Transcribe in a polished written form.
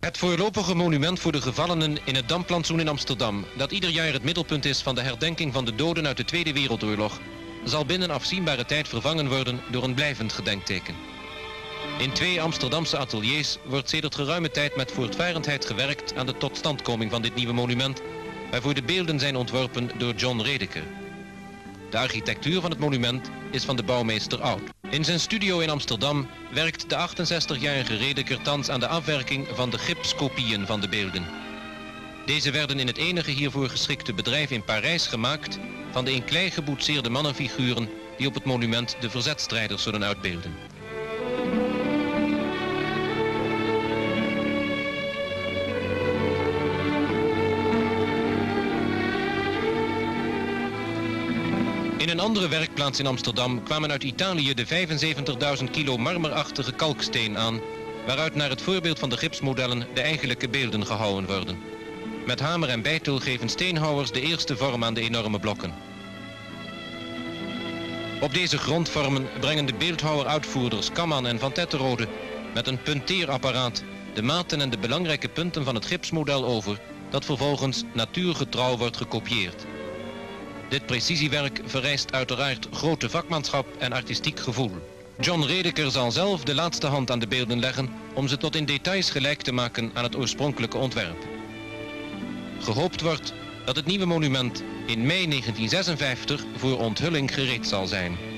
Het voorlopige monument voor de gevallenen in het Damplantsoen in Amsterdam, dat ieder jaar het middelpunt is van de herdenking van de doden uit de Tweede Wereldoorlog, zal binnen afzienbare tijd vervangen worden door een blijvend gedenkteken. In 2 Amsterdamse ateliers wordt sedert geruime tijd met voortvarendheid gewerkt aan de totstandkoming van dit nieuwe monument, waarvoor de beelden zijn ontworpen door John Redeker. De architectuur van het monument is van de bouwmeester Oud. In zijn studio in Amsterdam werkt de 68-jarige Redeker thans aan de afwerking van de gipskopieën van de beelden. Deze werden in het enige hiervoor geschikte bedrijf in Parijs gemaakt van de in klei geboetseerde mannenfiguren die op het monument de verzetstrijders zullen uitbeelden. In een andere werkplaats in Amsterdam kwamen uit Italië de 75.000 kilo marmerachtige kalksteen aan, waaruit naar het voorbeeld van de gipsmodellen de eigenlijke beelden gehouwen worden. Met hamer en beitel geven steenhouwers de eerste vorm aan de enorme blokken. Op deze grondvormen brengen de beeldhouwer-uitvoerders Kamman en Van Tetterode met een punteerapparaat de maten en de belangrijke punten van het gipsmodel over, dat vervolgens natuurgetrouw wordt gekopieerd. Dit precisiewerk vereist uiteraard grote vakmanschap en artistiek gevoel. John Redeker zal zelf de laatste hand aan de beelden leggen om ze tot in details gelijk te maken aan het oorspronkelijke ontwerp. Gehoopt wordt dat het nieuwe monument in mei 1956 voor onthulling gereed zal zijn.